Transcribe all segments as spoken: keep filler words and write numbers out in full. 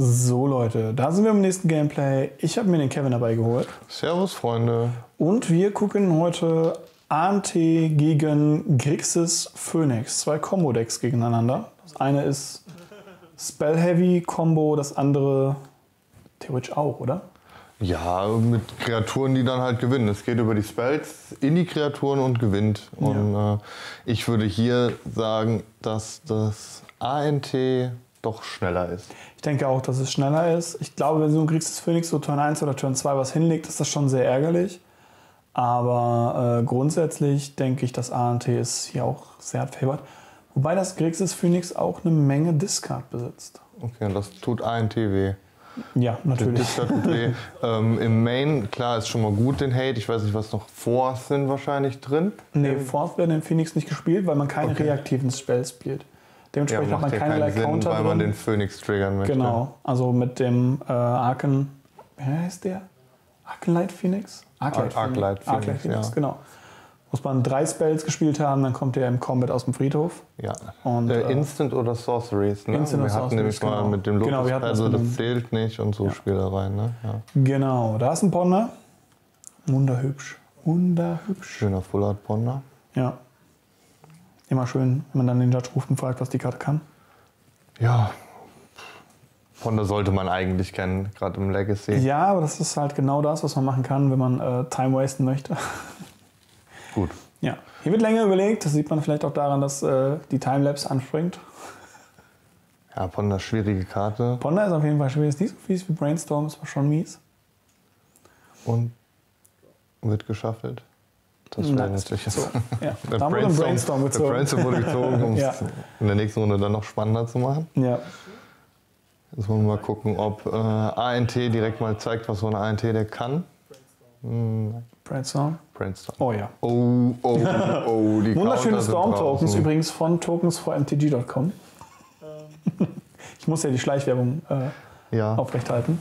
So Leute, da sind wir im nächsten Gameplay. Ich habe mir den Kevin dabei geholt. Servus Freunde. Und wir gucken heute A N T gegen Grixis Phoenix. Zwei Combo-Decks gegeneinander. Das eine ist Spell-Heavy-Combo, das andere theoretisch auch, oder? Ja, mit Kreaturen, die dann halt gewinnen. Es geht über die Spells in die Kreaturen und gewinnt. Und ja. äh, ich würde hier sagen, dass das A N T doch schneller ist. Ich denke auch, dass es schneller ist. Ich glaube, wenn du Grixis Phoenix so Turn eins oder Turn zwei was hinlegt, ist das schon sehr ärgerlich. Aber äh, grundsätzlich denke ich, dass A N T ist hier auch sehr favored. Wobei das Grixis Phoenix auch eine Menge Discard besitzt. Okay, und das tut A N T weh. Ja, natürlich. ähm, Im Main, klar, ist schon mal gut den Hate. Ich weiß nicht, was noch Fourth sind wahrscheinlich drin. Nee, Fourth werden in Phoenix nicht gespielt, weil man keine okay. reaktiven Spells spielt. Dementsprechend ja, hat man keinerlei keinen Counter. Sinn, weil man drin. Den Phoenix triggern möchte. Genau, also mit dem äh, Arken. Wie heißt der? Arclight Phoenix? Arclight Ar Phoenix. Arclight Phoenix, Phoenix, Phoenix ja. genau. Muss man drei Spells gespielt haben, dann kommt der im Combat aus dem Friedhof. Ja. Und, äh, Instant oder Sorceries, ne? Instant wir hatten Sorceries, nämlich genau. mal mit dem Lotus, genau, also das zählt nicht und so ja. Spielereien, ne? Ja. Genau, da ist ein Ponder. Wunderhübsch. Wunderhübsch. Schöner Full-Art-Ponder. Ja. Immer schön, wenn man dann den Judge ruft und fragt, was die Karte kann. Ja. Ponder sollte man eigentlich kennen, gerade im Legacy. Ja, aber das ist halt genau das, was man machen kann, wenn man äh, Time wasten möchte. Gut. Ja, hier wird länger überlegt. Das sieht man vielleicht auch daran, dass äh, die Timelapse anspringt. Ja, Ponder schwierige Karte. Ponder ist auf jeden Fall schwierig. Ist nicht so fies wie Brainstorm, ist schon mies. Und wird geschaffelt. Das wäre natürlich jetzt. So. Ja. Der da Brainstorm, Brainstorm gezogen. Der Brainstorm wurde gezogen, um ja. es in der nächsten Runde dann noch spannender zu machen. Ja. Jetzt wollen wir mal gucken, ob äh, A N T direkt mal zeigt, was so ein A N T der kann. Hm. Brainstorm. Brainstorm. Oh ja. Oh, oh, oh. Die wunderschöne Storm-Tokens übrigens von tokens four m t g punkt com. Ich muss ja die Schleichwerbung äh, ja. aufrechthalten.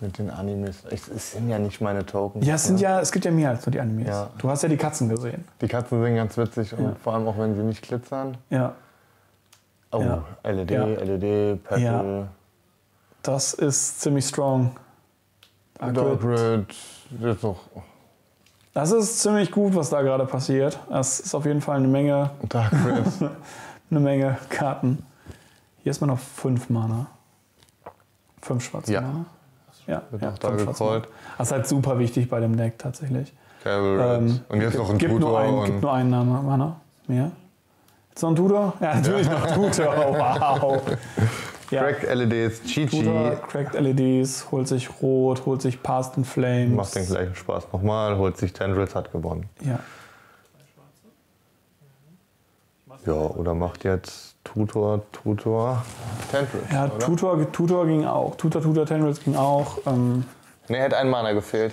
Mit den Animes. Es sind ja nicht meine Tokens. Ja, es, sind ja, es gibt ja mehr als nur die Animes. Ja. Du hast ja die Katzen gesehen. Die Katzen sind ganz witzig und ja. vor allem auch, wenn sie nicht glitzern. Ja. Oh, ja. L E D, ja. L E D, Purple. Ja. Das ist ziemlich strong. Dark Ritual. Jetzt noch. Das ist ziemlich gut, was da gerade passiert. Das ist auf jeden Fall eine Menge, Dark eine Menge Karten. Hier ist man auf fünf Mana. fünf schwarze ja. Mana. Ja, wird ja, da gecallt. Das ist halt super wichtig bei dem Deck tatsächlich. Ähm, und jetzt gibt, noch ein gibt Tutor. Nur einen, und gibt nur einen Namen, Mana mehr. Jetzt noch ein Tutor? Ja, natürlich ja. noch Tutor. Wow. Ja. Cracked L E Ds, Chi-Chi. Cracked L E Ds, holt sich Rot, holt sich Past in Flames. Macht den gleichen Spaß nochmal, holt sich Tendrils, hat gewonnen. Ja. Ja, oder macht jetzt Tutor, Tutor, Tendrils. Ja, oder? Tutor, Tutor ging auch. Tutor, Tutor, Tendrils ging auch. Ähm ne, hätte ein Mana gefehlt.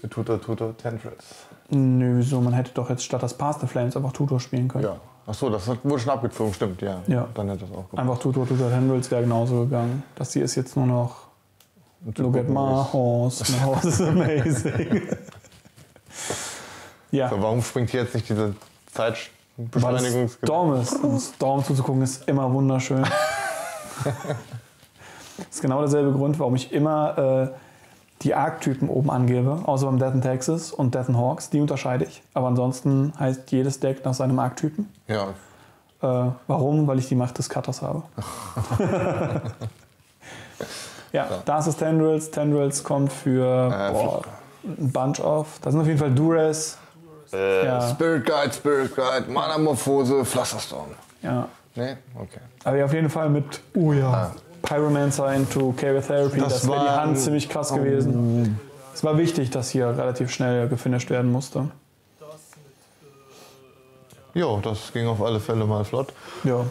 Für Tutor, Tutor, Tendrils. Nö, wieso? Man hätte doch jetzt statt das Past in Flames einfach Tutor spielen können. Ja. Achso, das wurde schon abgezogen, stimmt, ja. ja. Dann hätte das auch gemacht. Einfach Tutor, Tutor, Tendrils wäre genauso gegangen. Das hier ist jetzt nur noch Look at my horse, my horse is amazing. ja. So, warum springt hier jetzt nicht diese Zeitbeschleunigungsgebäude? Storm ist. Und Storm zuzugucken ist immer wunderschön. Das ist genau derselbe Grund, warum ich immer äh, die Arc-Typen oben angebe, außer beim Death and Taxes und Death and Hawks, die unterscheide ich. Aber ansonsten heißt jedes Deck nach seinem Arc-Typen. Ja. Äh, warum? Weil ich die Macht des Cutters habe. ja, so. Das ist Tendrils. Tendrils kommt für äh, boah, ein Bunch of. Da sind auf jeden Fall Duress. Äh, ja. Spirit Guide, Spirit Guide, Manamorphose, Flasherstorm. Ja. Nee? Okay. Aber auf jeden Fall mit, oh ja. Ah. Pyromancer into Cabal Therapy, das, das wäre die Hand ziemlich krass oh. gewesen. Es war wichtig, dass hier relativ schnell gefinisht werden musste. Jo, das ging auf alle Fälle mal flott. Ja,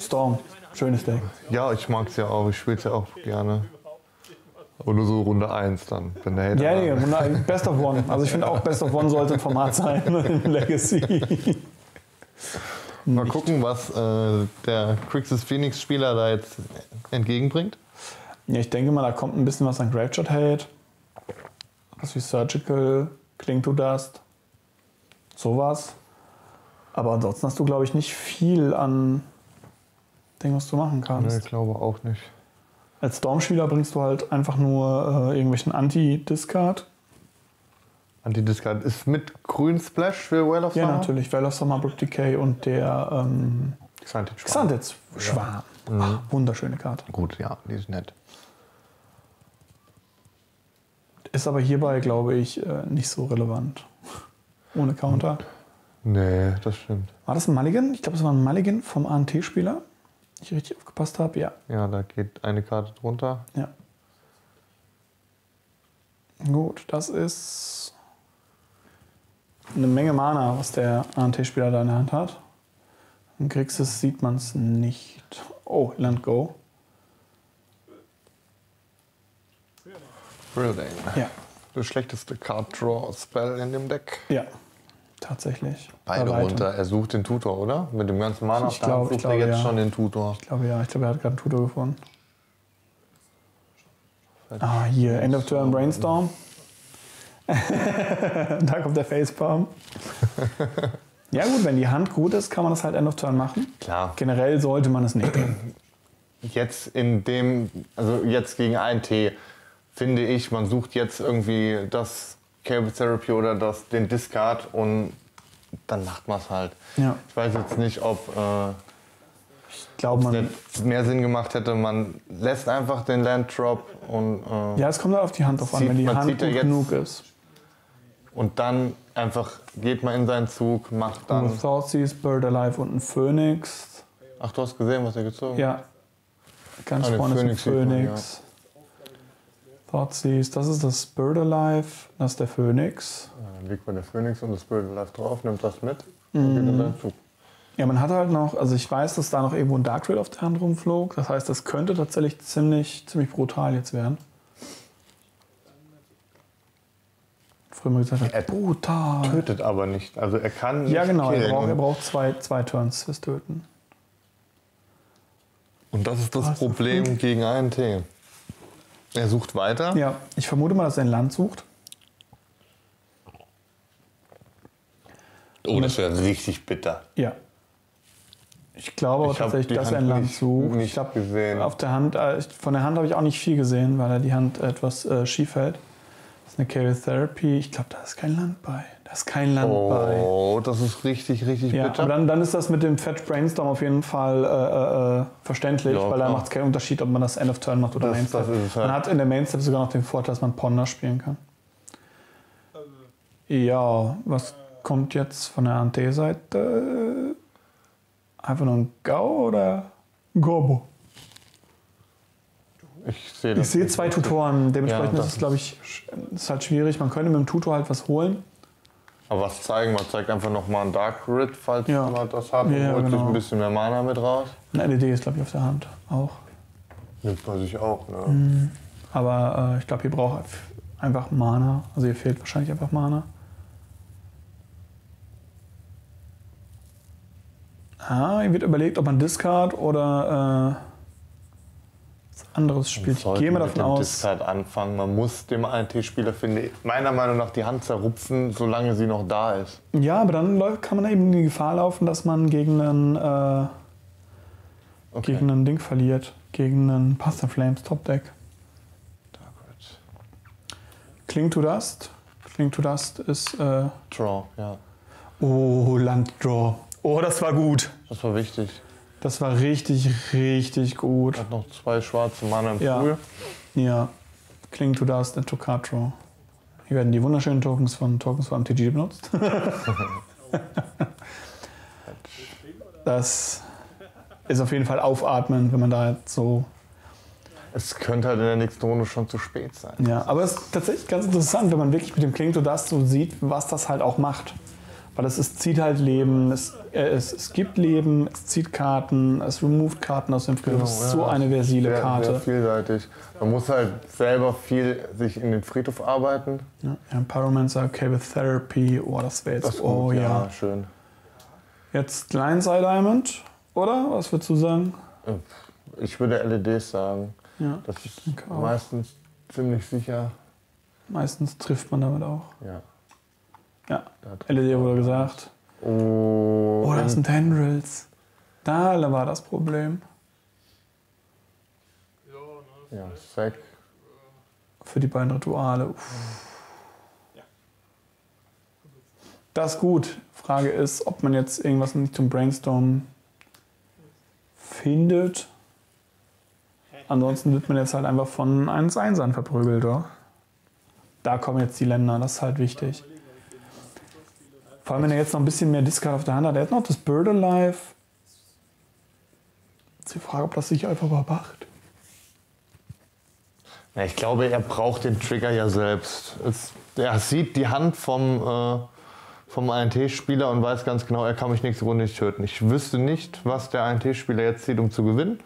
Storm, schönes Deck. Ja, ich mag es ja auch, ich spiele es ja auch gerne. Oder so Runde eins dann. Wenn der ja, nee, Runde eins, Best of One. Also ich finde auch, Best of One sollte ein Format sein in Legacy. Mal nicht. Gucken, was äh, der Grixis Phoenix Spieler da jetzt entgegenbringt. Ja, ich denke mal, da kommt ein bisschen was an Graveshot Hate. Was wie Surgical, Cling-to-Dust, sowas. Aber ansonsten hast du, glaube ich, nicht viel an Ding, was du machen kannst. Nee, ich glaube auch nicht. Als Storm-Spieler bringst du halt einfach nur äh, irgendwelchen Anti-Discard. Anti-Discard ist mit grün Splash für Well of Summer? Ja, natürlich. Well of Summer, Brook Decay und der ähm, Xanthid-Schwarm. Ja. Mhm. Wunderschöne Karte. Gut, ja, die ist nett. Ist aber hierbei, glaube ich, nicht so relevant. Ohne Counter. Nee, das stimmt. War das ein Mulligan? Ich glaube, es war ein Mulligan vom A N T-Spieler. Ich richtig aufgepasst habe, ja. Ja, da geht eine Karte drunter. Ja. Gut, das ist eine Menge Mana, was der A N T-Spieler da in der Hand hat. Im Grixis sieht man es nicht. Oh, Land Go. Preordain. Ja. Das schlechteste Card-Draw-Spell in dem Deck. Ja. Tatsächlich. Beide runter. Er sucht den Tutor, oder? Mit dem ganzen Mana sucht er jetzt ja. schon den Tutor. Ich glaube ja, ich glaube, er hat gerade einen Tutor gefunden. Ah, hier, End of Turn Brainstorm. Da kommt der Facepalm. Ja gut, wenn die Hand gut ist, kann man das halt End of Turn machen. Klar. Generell sollte man es nicht. Jetzt in dem, also jetzt gegen A N T, finde ich, man sucht jetzt irgendwie das Cabal Therapy oder das, den Discard und dann macht man es halt. Ja. Ich weiß jetzt nicht, ob äh, ich glaub, man es mehr Sinn gemacht hätte. Man lässt einfach den Land Drop und äh, ja, es kommt halt auf die Hand drauf an, wenn die Hand gut genug ist. Und dann einfach geht man in seinen Zug, macht dann Thoughtseize, Bird Alive und ein Phoenix. Ach, du hast gesehen, was er gezogen hat? Ja. Ganz vorne ist ein Phoenix. Thoughtseize, das ist das Bird Alive, das ist der Phoenix. Ja, dann liegt bei der Phoenix und das Bird Alive drauf, nimmt das mit und mm. geht in seinen Zug. Ja, man hat halt noch, also ich weiß, dass da noch irgendwo ein Dark Ritual auf der Hand rumflog. Das heißt, das könnte tatsächlich ziemlich, ziemlich brutal jetzt werden. Früher mal gesagt, er brutal. Tötet aber nicht, also er kann nicht. Ja genau, er braucht, er braucht zwei, zwei Turns fürs Töten. Und das ist das also Problem gut. gegen A N T. Er sucht weiter. Ja, ich vermute mal, dass er ein Land sucht. Oh, das wäre richtig bitter. Ja. Ich glaube aber tatsächlich, dass er ein Land sucht. Ich habe gesehen. Auf der Hand, von der Hand habe ich auch nicht viel gesehen, weil er die Hand etwas äh, schief hält. Das ist eine Cabal Therapy. Ich glaube, da ist kein Land bei. Da ist kein Land oh, bei. Oh, das ist richtig, richtig ja, bitter. Aber dann, dann ist das mit dem Fetch Brainstorm auf jeden Fall äh, äh, verständlich, ja, weil da macht es keinen Unterschied, ob man das End of Turn macht oder das, Main Step. Halt. Man hat in der Main Step sogar noch den Vorteil, dass man Ponder spielen kann. Ja, was kommt jetzt von der A N T-Seite? Einfach nur ein Gau oder ein Gorbo? Ich sehe ich sehe zwei Tutoren, dementsprechend ja, ist es, glaube ich, ist halt schwierig. Man könnte mit dem Tutor halt was holen. Aber was zeigen? Man zeigt einfach nochmal einen Dark Rit, falls ja. man das hat, und ja, holt genau. sich ein bisschen mehr Mana mit raus. Eine L E D ist, glaube ich, auf der Hand auch. Nimmt man sich auch, ne? Mhm. Aber äh, ich glaube, ihr braucht einfach Mana. Also ihr fehlt wahrscheinlich einfach Mana. Ah, ihr wird überlegt, ob man Discard oder Äh, anderes Spiel. Ich gehe mal davon aus. Discard anfangen. Man muss dem A N T-Spieler, finde ich, meiner Meinung nach die Hand zerrupfen, solange sie noch da ist. Ja, aber dann kann man eben in die Gefahr laufen, dass man gegen einen, äh, okay. gegen einen Ding verliert. Gegen einen Past in Flames Top-Deck. Cling-to-Dust. Cling-to-Dust ist Äh, Draw, ja. Oh, Land-Draw. Oh, das war gut. Das war wichtig. Das war richtig, richtig gut. Hat noch zwei schwarze Mana im ja. Pool. Ja. Cling-to-Dust und Tokatro. Hier werden die wunderschönen Tokens von tokens four m t g benutzt. Das ist auf jeden Fall aufatmend, wenn man da jetzt so. Es könnte halt in der nächsten Runde schon zu spät sein. Ja, aber es ist tatsächlich ganz interessant, wenn man wirklich mit dem Cling-to-Dust so sieht, was das halt auch macht. Weil es, es zieht halt Leben, es, äh, es, es gibt Leben, es zieht Karten, es removed Karten aus dem Friedhof. Genau, das ist so ja, eine versile sehr, Karte. Sehr vielseitig. Man muss halt selber viel sich in den Friedhof arbeiten. Ja, ja Pyromancer, Cabal Therapy, oh, das wäre jetzt. Das oh gut, ja. ja. schön. Jetzt Kleinsei Diamond, oder? Was würdest du sagen? Ich würde L E Ds sagen. Ja, das ist meistens ziemlich sicher. Meistens trifft man damit auch. Ja. Ja, L E D wurde gesagt. Oh, oh, das sind Tendrils. Da war das Problem. Ja, Sack. Für die beiden Rituale. Uff. Ja. Das ist gut. Frage ist, ob man jetzt irgendwas nicht zum Brainstorm findet. Ansonsten wird man jetzt halt einfach von eins eins verprügelt, oder? Da kommen jetzt die Länder, das ist halt wichtig. Vor allem, wenn er jetzt noch ein bisschen mehr Discard auf der Hand hat. Er hat noch das Bird Alive. Jetzt die Frage, ob das sich einfach überwacht. Ja, ich glaube, er braucht den Trigger ja selbst. Es, er sieht die Hand vom, äh, vom A N T-Spieler und weiß ganz genau, er kann mich nächste Runde nicht töten. Ich wüsste nicht, was der A N T-Spieler jetzt sieht, um zu gewinnen.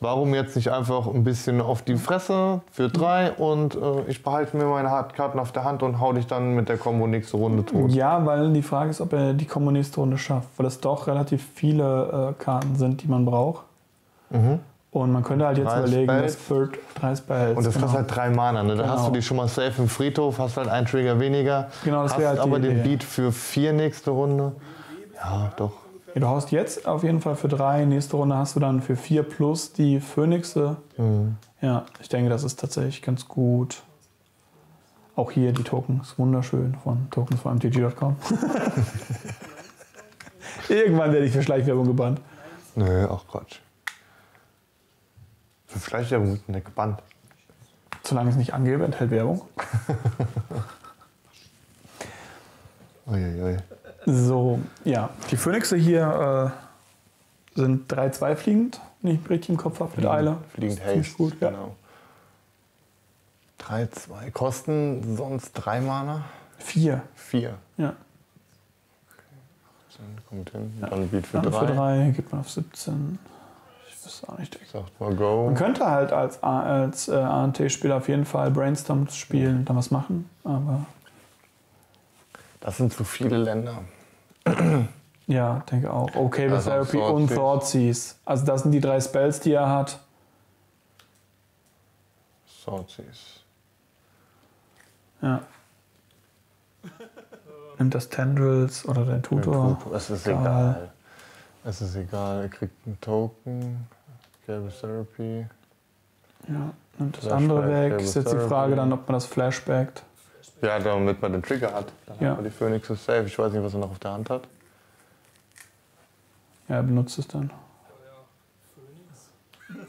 Warum jetzt nicht einfach ein bisschen auf die Fresse für drei und äh, ich behalte mir meine Hardkarten auf der Hand und hau dich dann mit der Kombo nächste Runde tot? Ja, weil die Frage ist, ob er die Kombo nächste Runde schafft, weil es doch relativ viele äh, Karten sind, die man braucht. Mhm. Und man könnte halt jetzt drei überlegen, Spells. Das Bird drei Spells. Und das genau. Kostet halt drei Mana, ne? Da genau. Hast du die schon mal safe im Friedhof, hast halt einen Trigger weniger, genau, das hast halt aber den Idee. Beat für vier nächste Runde. Ja, doch. Du haust jetzt auf jeden Fall für drei, nächste Runde hast du dann für vier plus die Phönixe. Mhm. Ja, ich denke, das ist tatsächlich ganz gut. Auch hier die Tokens, wunderschön von tokens four m t g dot com. Irgendwann werde ich für Schleichwerbung gebannt. Nö, auch Quatsch. Für Schleichwerbung wird man nicht gebannt. Solange ich es nicht angebe, enthält Werbung. Uiuiui. Ui, ui. So, ja, die Phönixe hier äh, sind drei zwei fliegend, wenn ich richtig im Kopf habe, mit Eile. Fliegend Haste, gut, ja. Genau. drei zwei. Kosten sonst drei Mana? vier. vier. Ja. Okay. Dann kommt hin, ja. Dann Beat für drei. Für drei, gibt man auf siebzehn. Ich weiß auch nicht. Sagt mal Go. Man könnte halt als, als äh, A N T-Spieler auf jeden Fall Brainstorms spielen und dann was machen, aber... Das sind zu viele Länder. Ja, denke auch. Okay, also Therapy und Thoughtseize. Also das sind die drei Spells, die er hat. Thoughtseize. Ja. Nimmt das Tendrils oder den Tutor. Tutor. Es ist egal. Es ist egal. Er kriegt einen Token. Cabal Therapy. Ja, nimmt das Flashback, andere weg. Cabal ist jetzt Therapy. Die Frage dann, ob man das flashbackt. Ja, damit man den Trigger hat. Dann ja. Hat man die Phoenix safe. Ich weiß nicht, was er noch auf der Hand hat. Ja, er benutzt es dann.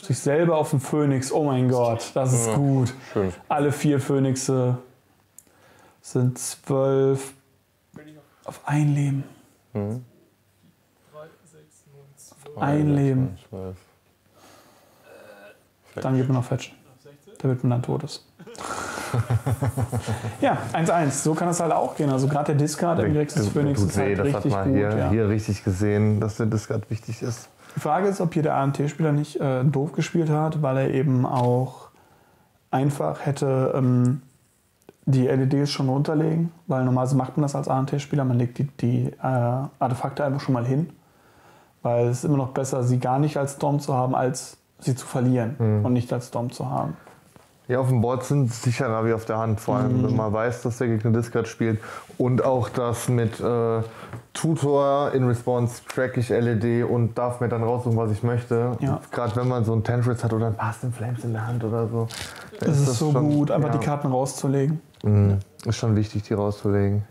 Sich selber auf den Phoenix. Oh mein Gott, das ist ja, gut. Schön. Alle vier Phönixe sind zwölf auf ein Leben. Mhm. Auf ein Leben. Dann geht man auf Fetch. Damit man dann tot ist. Ja, eins eins. So kann es halt auch gehen. Also gerade der Discard im Grixis Phoenix ist halt richtig gut. Das hat man hier, ja. Hier richtig gesehen, dass der Discard wichtig ist. Die Frage ist, ob hier der A N T-Spieler nicht äh, doof gespielt hat, weil er eben auch einfach hätte ähm, die L E Ds schon runterlegen. Weil normalerweise macht man das als A N T-Spieler. Man legt die, die äh, Artefakte einfach schon mal hin. Weil es ist immer noch besser, sie gar nicht als Storm zu haben, als sie zu verlieren mhm. und nicht als Storm zu haben. Ja, auf dem Board sind sicherer wie auf der Hand, vor allem, mhm. wenn man weiß, dass der Gegner Discard spielt und auch das mit äh, Tutor in Response, track ich L E D und darf mir dann raussuchen, was ich möchte. Ja. Gerade wenn man so einen Tendrils hat oder ein Past in Flames in der Hand oder so. Das ist, ist das so schon, gut, einfach ja. Die Karten rauszulegen. Mhm. Ist schon wichtig, die rauszulegen.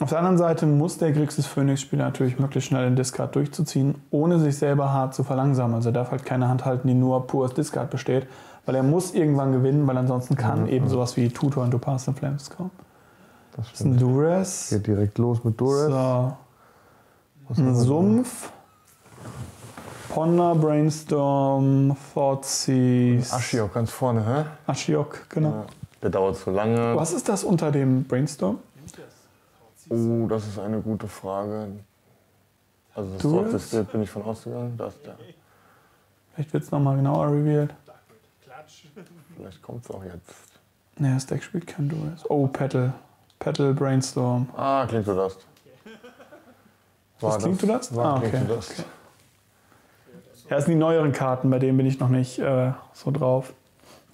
Auf der anderen Seite muss der Grixis Phoenix-Spieler natürlich möglichst schnell den Discard durchzuziehen, ohne sich selber hart zu verlangsamen. Also er darf halt keine Hand halten, die nur pur aus Discard besteht. Weil er muss irgendwann gewinnen, weil ansonsten kann mhm, eben also. Sowas wie Tutor und Past in Flames kommen. Das, das ist ein Duress. Geht direkt los mit Duress. So. Ein Sumpf. Ponder, Brainstorm, Thoughtseize. Ashiok ganz vorne, hä? Ashiok, genau. Ja, der dauert zu lange. Was ist das unter dem Brainstorm? Oh, das ist eine gute Frage. Also das Thoughtseize bin ich von ausgegangen. Das der. Vielleicht wird es nochmal genauer revealed. Vielleicht kommt es auch jetzt. Naja, das Deck spielt kein Duel. Oh, Petal. Petal, Brainstorm. Ah, Cling-to-Dust. Was, Cling-to-Dust? Ah, okay. Cling-to-Dust. Okay. Ja, das sind die neueren Karten, bei denen bin ich noch nicht äh, so drauf.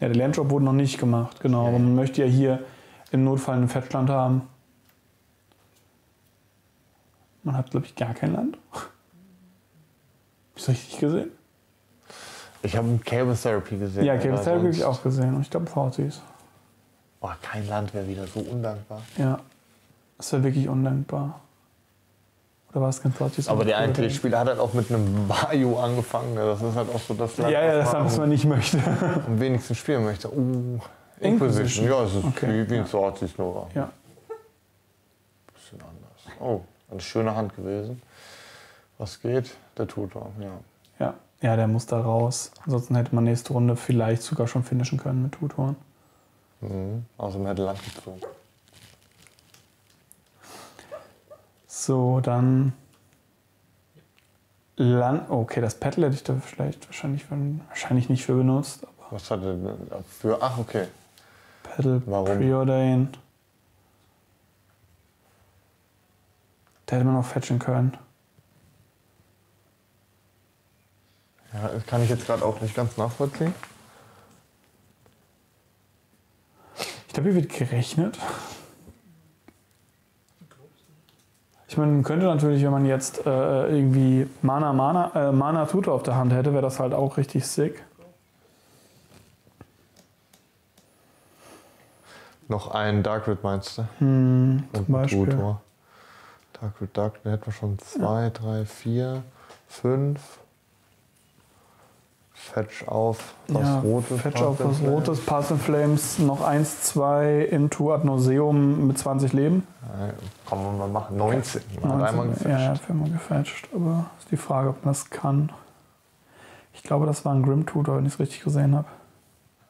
Ja, der Landdrop wurde noch nicht gemacht, genau. Aber man möchte ja hier im Notfall einen Fetchland haben. Man hat, glaube ich, gar kein Land. Ist richtig gesehen? Ich habe Cabal Therapy gesehen. Ja, Cabal Therapy habe ich auch gesehen. Und ich glaube Thoughtseize. Oh, kein Land wäre wieder so undankbar. Ja, das wäre wirklich undankbar. Oder war es kein Thoughtseize? Aber der eine Spieler hat halt auch mit einem Bayou angefangen. Das ist halt auch so das Land. Ja, ja, das, was man nicht möchte. Am wenigsten spielen möchte. Uh, Inquisition. Inquisition. Ja, es ist okay. Wie ein Thoughtseize nur. Ja. Bisschen anders. Oh, eine schöne Hand gewesen. Was geht? Der Tutor, ja. Ja. Ja, der muss da raus. Ansonsten hätte man nächste Runde vielleicht sogar schon finishen können mit Tutoren. Mhm. Außer man hätte Land gezogen. So, dann... Land... Okay, das Paddle hätte ich da vielleicht wahrscheinlich, wahrscheinlich nicht für benutzt. Aber was hat er für... Ach, okay. Paddle, Preordain. Da hätte man auch fetchen können. Ja, das kann ich jetzt gerade auch nicht ganz nachvollziehen. Ich glaube, hier wird gerechnet. Ich meine, man könnte natürlich, wenn man jetzt äh, irgendwie Mana, Mana, äh, Mana Tutor auf der Hand hätte, wäre das halt auch richtig sick. Noch ein Dark Rit meinst du? Hm, zum Und Beispiel. Tutor. Dark Rit, Dark Rit, da hätten wir schon zwei, drei, vier, fünf. Fetch auf was ja, Rotes. Fetch auf was Flames. Rotes, Past in Flames, noch eins, zwei, into Ad Nauseam mit zwanzig Leben. Ja, komm, wir mal machen. neunzehn. Man hat einmal gefetcht. Ja, viermal gefetcht. Aber ist die Frage, ob man das kann. Ich glaube, das war ein Grim Tutor, wenn ich es richtig gesehen habe.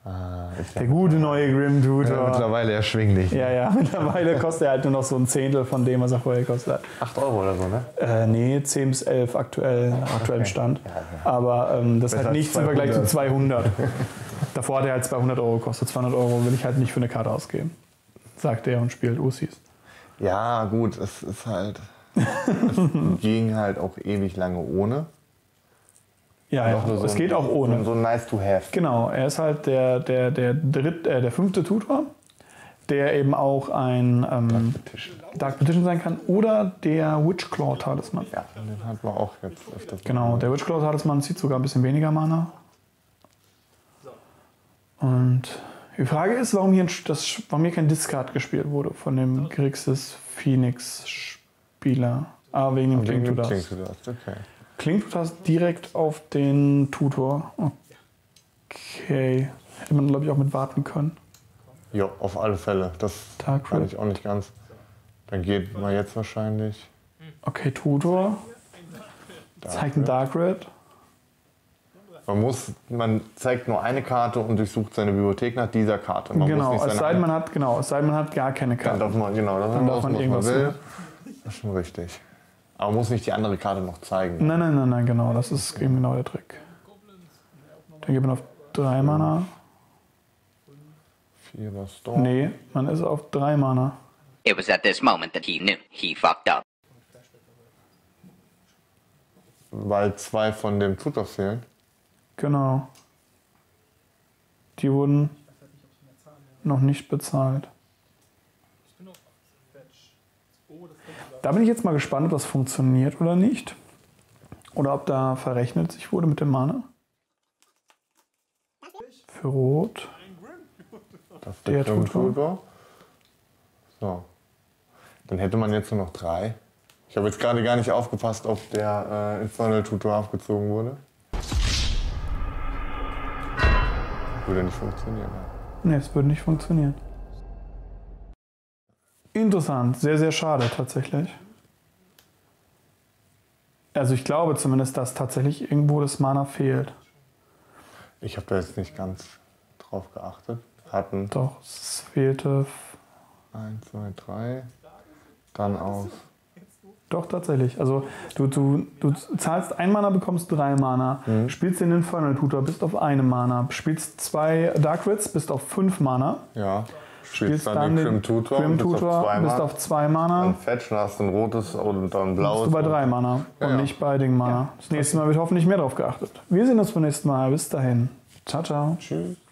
Ah, der gute neue Grim Tutor. Ja, mittlerweile erschwinglich. Ja, ja, mittlerweile kostet er halt nur noch so ein Zehntel von dem, was er vorher kostet hat. acht Euro oder so, ne? Äh, nee, zehn bis elf aktuell, oh, aktuellem okay. Stand. Ja, ja. Aber ähm, das ist halt nichts im Vergleich zu zweihundert. Davor hat er halt zweihundert Euro gekostet. zweihundert Euro will ich halt nicht für eine Karte ausgeben, sagt er und spielt Usis. Ja, gut, es ist halt. Es ging halt auch ewig lange ohne. Ja, ja. So es geht auch ohne. So nice to have. Genau, er ist halt der, der, der, dritt, äh, der fünfte Tutor, der eben auch ein ähm, Dark, Petition. Dark Petition sein kann oder der Witchclaw Talisman. Ja, den hat man auch jetzt öfters. Genau, der Witchclaw Talisman zieht sogar ein bisschen weniger Mana. Und die Frage ist, warum hier, ein, das, warum hier kein Discard gespielt wurde von dem Grixis Phoenix Spieler. Ah, wegen dem Cling-to-Dust. Cling-to-Dust, okay. Cling-to-Dust direkt auf den Tutor. Okay. Hätte man, glaube ich, auch mit warten können. Ja, auf alle Fälle. Das Dark kann Red. Ich auch nicht ganz. Dann geht mal jetzt wahrscheinlich. Okay, Tutor. Dark zeigt ein Dark Red. Man muss, man zeigt nur eine Karte und durchsucht seine Bibliothek nach dieser Karte. Man genau, muss nicht seine es sei denn, man hat, genau, es sei denn, man hat gar keine Karte. Dann darf man, genau, dann, dann darf man irgendwas man will. Das ist schon richtig. Aber man muss nicht die andere Karte noch zeigen. Nein, nein, nein, nein, genau. Das ist eben genau der Trick. Dann geht man auf drei Mana. Vierer Storm. Nee, man ist auf drei Mana. It was at this moment that he knew he fucked up. Weil zwei von dem Tutor fehlen. Genau. Die wurden noch nicht bezahlt. Da bin ich jetzt mal gespannt, ob das funktioniert oder nicht. Oder ob da verrechnet sich wurde mit dem Mana. Für Rot. Das ist der Tutor. So. Dann hätte man jetzt nur noch drei. Ich habe jetzt gerade gar nicht aufgepasst, ob der äh, Infernal Tutor aufgezogen wurde. Würde nicht funktionieren. Ne, es würde nicht funktionieren. Interessant, sehr, sehr schade tatsächlich. Also ich glaube zumindest, dass tatsächlich irgendwo das Mana fehlt. Ich habe da jetzt nicht ganz drauf geachtet. Hatten Doch, es fehlte... eins, zwei, drei, dann aus. Doch, tatsächlich. Also du, du, du zahlst ein Mana, bekommst drei Mana, mhm. spielst den Infernal Tutor, bist auf einem Mana, spielst zwei Dark Rits, bist auf fünf Mana. Ja. Spielst dann, dann den Grim Tutor, Grim Tutor bist, auf bist auf zwei Mana. Dann fetchen, hast ein rotes und dann ein blaues. Bist du bei drei Mana ja, und ja. nicht bei den Mana. Ja. Das nächste Mal wird hoffentlich mehr drauf geachtet. Wir sehen uns beim nächsten Mal. Bis dahin. Ciao, ciao. Tschüss.